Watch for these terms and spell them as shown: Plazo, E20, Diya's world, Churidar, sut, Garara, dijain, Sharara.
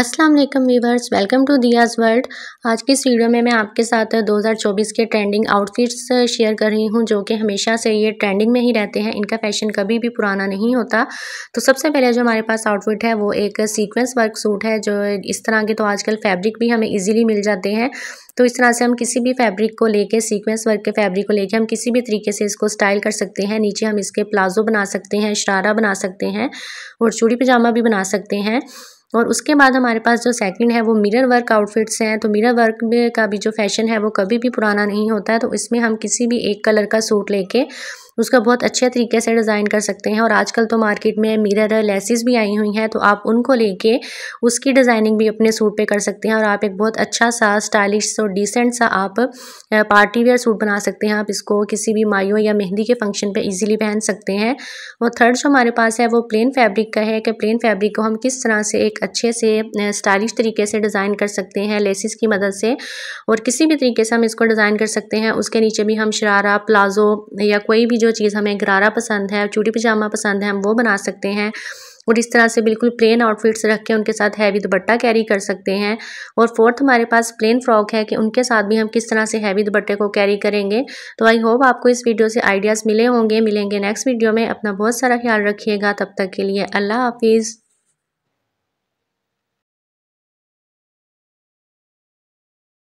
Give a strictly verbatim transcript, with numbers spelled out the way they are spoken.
अस्सलाम वालेकुम viewers, welcome to Diya's world. आज की इस वीडियो में मैं आपके साथ दो हज़ार चौबीस के ट्रेंडिंग आउटफिट्स शेयर कर रही हूं, जो कि हमेशा से ये ट्रेंडिंग में ही रहते हैं। इनका फैशन कभी भी पुराना नहीं होता। तो सबसे पहले जो हमारे पास आउटफिट है वो एक सीक्वेंस वर्क सूट है, जो इस तरह के तो आजकल फैब्रिक भी हमें ईजीली मिल जाते हैं। तो इस तरह से हम किसी भी फैब्रिक को लेके, सीक्वेंस वर्क के फैब्रिक को लेके हम किसी भी तरीके से इसको स्टाइल कर सकते हैं। नीचे हम इसके प्लाजो बना सकते हैं, शरारा बना सकते हैं और चूड़ी पजामा भी बना सकते हैं। और उसके बाद हमारे पास जो सेकंड है वो मिरर वर्क आउटफिट्स हैं। तो मिरर वर्क का भी जो फैशन है वो कभी भी पुराना नहीं होता है। तो इसमें हम किसी भी एक कलर का सूट लेके उसका बहुत अच्छे तरीके से डिज़ाइन कर सकते हैं। और आजकल तो मार्केट में मिरर लेसेस भी आई हुई हैं, तो आप उनको लेके उसकी डिज़ाइनिंग भी अपने सूट पे कर सकते हैं और आप एक बहुत अच्छा सा स्टाइलिश और डिसेंट सा आप पार्टी वेयर सूट बना सकते हैं। आप इसको किसी भी मायो या मेहंदी के फंक्शन पे इजीली पहन सकते हैं। और थर्ड जो हमारे पास है वो प्लेन फैब्रिक का है कि प्लेन फैब्रिक को हम किस तरह से एक अच्छे से स्टाइलिश तरीके से डिज़ाइन कर सकते हैं लेसेस की मदद से, और किसी भी तरीके से हम इसको डिज़ाइन कर सकते हैं। उसके नीचे भी हम शरारा, प्लाजो या कोई भी जो चीज़ हमें गरारा पसंद है, चूड़ी पजामा पसंद है, हम वो बना सकते हैं। और इस तरह से बिल्कुल प्लेन आउटफिट्स रख के उनके साथ हैवी दुपट्टा कैरी कर सकते हैं। और फोर्थ हमारे पास प्लेन फ्रॉक है कि उनके साथ भी हम किस तरह से हैवी दुपट्टे को कैरी करेंगे। तो आई होप आपको इस वीडियो से आइडियाज़ मिले होंगे। मिलेंगे नेक्स्ट वीडियो में। अपना बहुत सारा ख्याल रखिएगा। तब तक के लिए अल्लाह हाफिज़।